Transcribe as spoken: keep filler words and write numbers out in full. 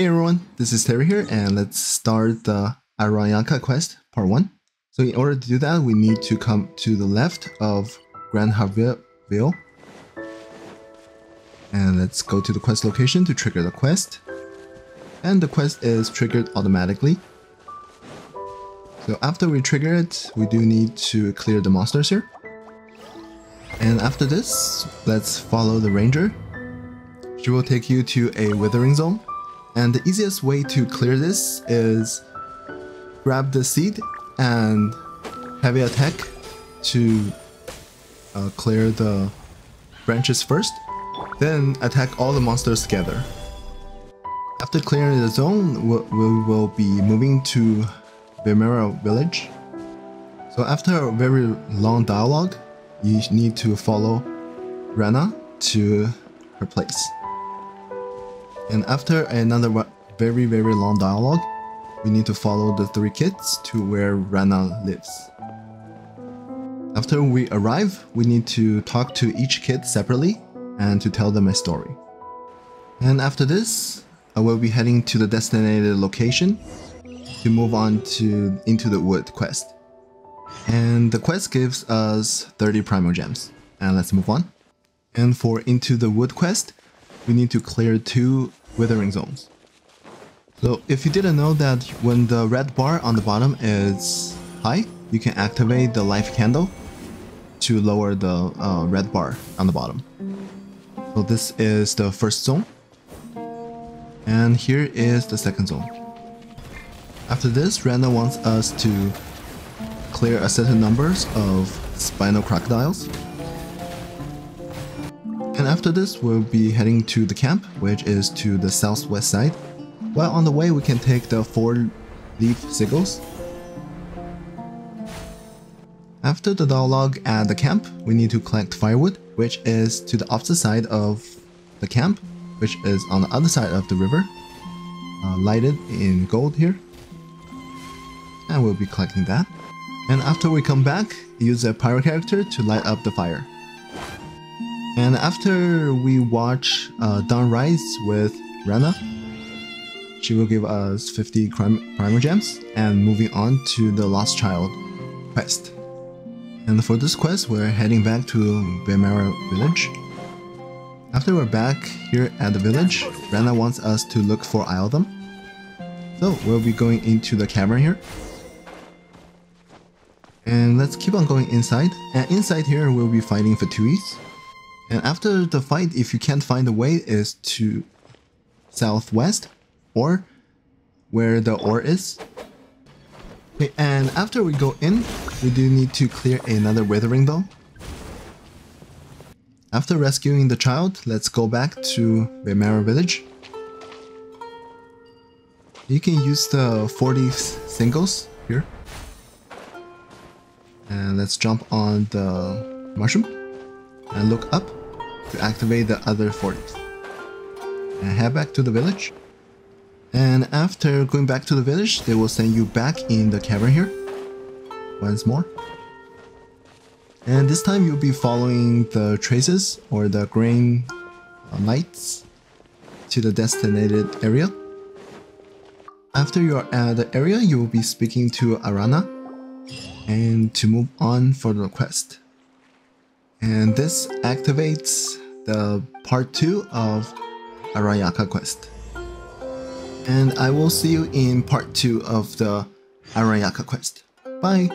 Hey everyone, this is Terry here, and let's start the Aranyaka quest, part one. So in order to do that, we need to come to the left of Grand Haveville. And let's go to the quest location to trigger the quest. And the quest is triggered automatically. So after we trigger it, we do need to clear the monsters here. And after this, let's follow the ranger. She will take you to a withering zone. And the easiest way to clear this is grab the seed and heavy attack to uh, clear the branches first. Then attack all the monsters together. After clearing the zone, we will be moving to Vimara village. So after a very long dialogue, you need to follow Rana to her place. And after another very very long dialogue, we need to follow the three kids to where Rana lives. After we arrive, we need to talk to each kid separately and to tell them a story. And after this, I will be heading to the designated location to move on to Into the Wood quest. And the quest gives us thirty Primogems. And let's move on. And for Into the Wood quest, we need to clear two withering zones. So if you didn't know that when the red bar on the bottom is high, you can activate the life candle to lower the uh, red bar on the bottom. So this is the first zone. And here is the second zone. After this, Randall wants us to clear a certain numbers of spinal crocodiles. And after this, we'll be heading to the camp, which is to the southwest side. While on the way, we can take the four-leaf sigils. After the dialogue at the camp, we need to collect firewood, which is to the opposite side of the camp, which is on the other side of the river, uh, lighted in gold here, and we'll be collecting that. And after we come back, use a pyro character to light up the fire. And after we watch uh, Dawn Rise with Rana, she will give us fifty Primogems, and moving on to the Lost Child quest. And for this quest, we're heading back to Vimara village. After we're back here at the village, Rana wants us to look for Ildum. So we'll be going into the cavern here. And let's keep on going inside. And inside here, we'll be fighting Fatuis. And after the fight, if you can't find the way, is to southwest or where the ore is. Okay, and after we go in, we do need to clear another withering zone. After rescuing the child, let's go back to Vimara village. You can use the forty singles here. And let's jump on the mushroom and look up to activate the other forties. And head back to the village. And after going back to the village, they will send you back in the cavern here once more. And this time you'll be following the traces or the green lights to the designated area. After you are at the area, you will be speaking to Arana and to move on for the quest. And this activates the part two of Aranyaka quest. And I will see you in part two of the Aranyaka quest. Bye!